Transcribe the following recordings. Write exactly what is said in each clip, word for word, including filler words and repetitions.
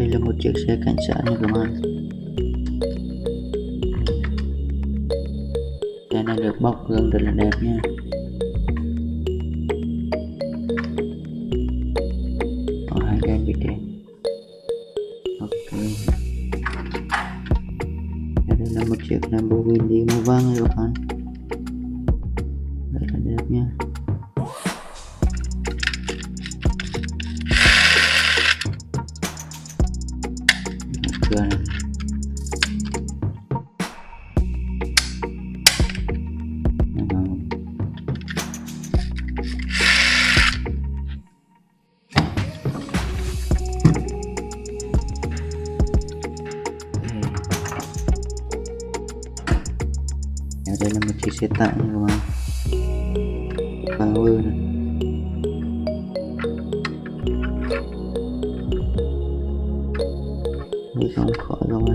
Đây là một chiếc xe cảnh sát nha các bạn. Xe này được bọc gương rất là đẹp nha. Có hai đèn bị đèn. Ok. Đây là một chiếc Lamborghini màu vàng nha các bạn. Rất là đẹp nha. Cửa này. Đây là một chiếc xe tải các bạn. Power này. Đi không khỏi các bạn. Đây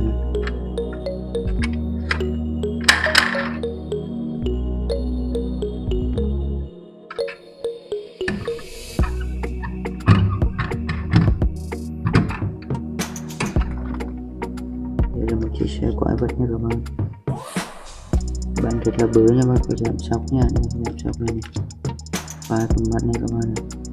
là một chiếc xe quái vật nha các bạn. Bạn thật là bớ nha, bạn phải giảm sóc nha, giảm sóc lên này. Ba con mắt này các bạn này.